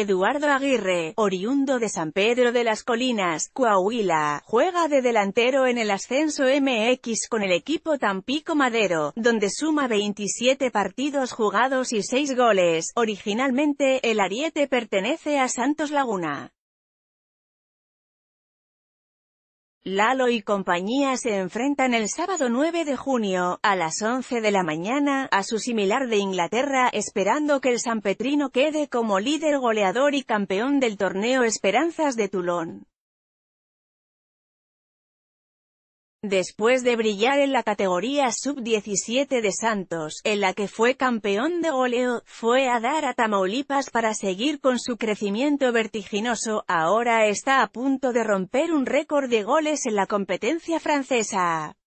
Eduardo Aguirre, oriundo de San Pedro de las Colinas, Coahuila, juega de delantero en el Ascenso MX con el equipo Tampico Madero, donde suma 27 partidos jugados y 6 goles. Originalmente, el ariete pertenece a Santos Laguna. Lalo y compañía se enfrentan el sábado 9 de junio, a las 11 de la mañana, a su similar de Inglaterra, esperando que el sanpetrino quede como líder goleador y campeón del torneo Esperanzas de Toulon. Después de brillar en la categoría sub-17 de Santos, en la que fue campeón de goleo, fue a dar a Tamaulipas para seguir con su crecimiento vertiginoso. Ahora está a punto de romper un récord de goles en la competencia francesa.